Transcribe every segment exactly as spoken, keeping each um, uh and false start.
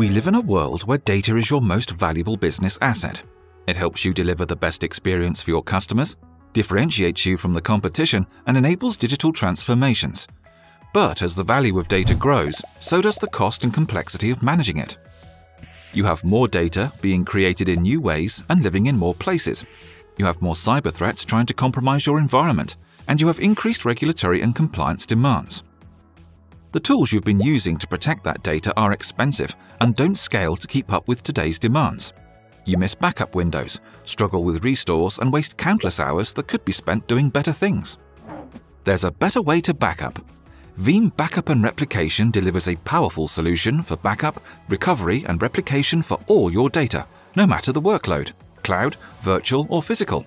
We live in a world where data is your most valuable business asset. It helps you deliver the best experience for your customers, differentiates you from the competition, and enables digital transformations. But as the value of data grows, so does the cost and complexity of managing it. You have more data being created in new ways and living in more places. You have more cyber threats trying to compromise your environment, and you have increased regulatory and compliance demands. The tools you've been using to protect that data are expensive and don't scale to keep up with today's demands. You miss backup windows, struggle with restores, and waste countless hours that could be spent doing better things. There's a better way to backup. Veeam Backup and Replication delivers a powerful solution for backup, recovery, and replication for all your data, no matter the workload, cloud, virtual, or physical.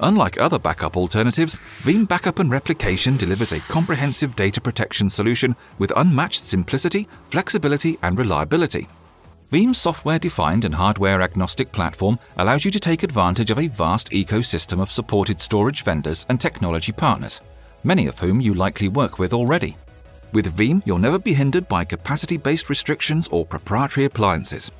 Unlike other backup alternatives, Veeam Backup and Replication delivers a comprehensive data protection solution with unmatched simplicity, flexibility, and reliability. Veeam's software-defined and hardware-agnostic platform allows you to take advantage of a vast ecosystem of supported storage vendors and technology partners, many of whom you likely work with already. With Veeam, you'll never be hindered by capacity-based restrictions or proprietary appliances.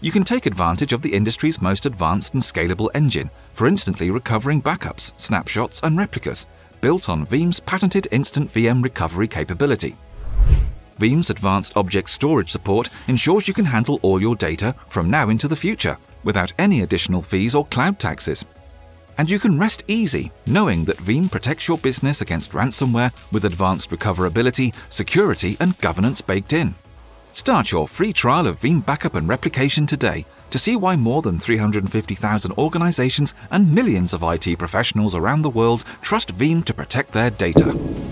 You can take advantage of the industry's most advanced and scalable engine for instantly recovering backups, snapshots, and replicas, built on Veeam's patented Instant V M recovery capability. Veeam's advanced object storage support ensures you can handle all your data from now into the future without any additional fees or cloud taxes. And you can rest easy knowing that Veeam protects your business against ransomware with advanced recoverability, security, and governance baked in. Start your free trial of Veeam Backup and Replication today to see why more than three hundred fifty thousand organizations and millions of I T professionals around the world trust Veeam to protect their data.